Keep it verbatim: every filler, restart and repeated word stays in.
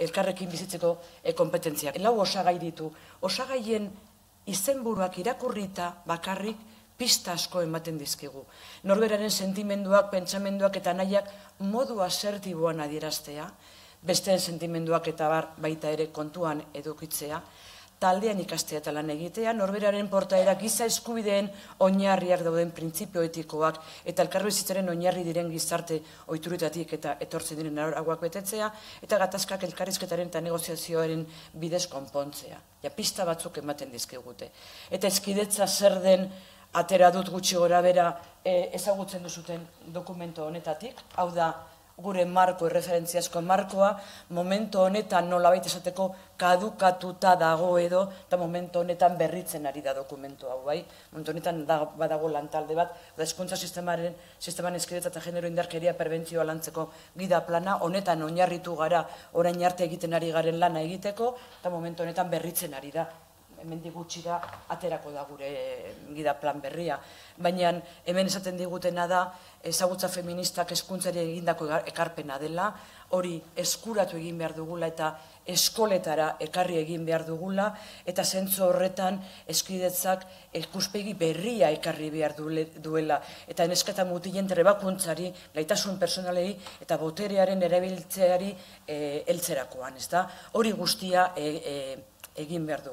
elkarrekin bizitzeko kompetentziak. Lau osagai ditu. Osagaien izenburuak irakurrita bakarrik pista asko ematen dizkigu. Norberaren sentimenduak, pentsamenduak eta nahiak modu asertiboan adieraztea, besteen sentimenduak eta bar baita ere kontuan edukitzea, taldean ikastea eta lan egitea, norberaren portaera giza eskubideen oinarriak dauden printzipio etikoak eta elkarbizitzaren oinarri diren gizarte ohituretatik eta etortzen diren arauak betetzea, eta gatazkak elkarrizketaren eta negoziazioaren bidez konpontzea. Ja, pista batzuk ematen dizkigute. Eta hezkidetza zer den atera dut gutxi gora bera ezagutzen duzuten dokumento honetatik, hau da, gure marko, erreferentziazko markoa, momento honetan nolabait esateko kadukatuta dago edo, eta momento honetan berritzen ari da dokumentu hau, bai? Momentu honetan badago lantalde bat, da hezkuntza sistemaren, sisteman hezkidetza eta genero indarkeria prebentzioa lantzeko gida plana, honetan oinarritu gara, orain arte egiten ari garen lana egiteko, eta momentu honetan berritzen ari da. Hemendik gutxira aterako da gure gida plan berria. Baina hemen esaten digutena da ezagutza feministak hezkuntzari egindako ekarpena dela, hori eskuratu egin behar dugula eta eskoletara ekarri egin behar dugula, eta zentzu horretan hezkidetzak ikuspegi berria ekarri behar duela, eta neska eta mutilen trebakuntzari, gaitasun pertsonalei eta boterearen erabiltzeari heltzerakoan, ezta? Hori guztia egin behar dugu.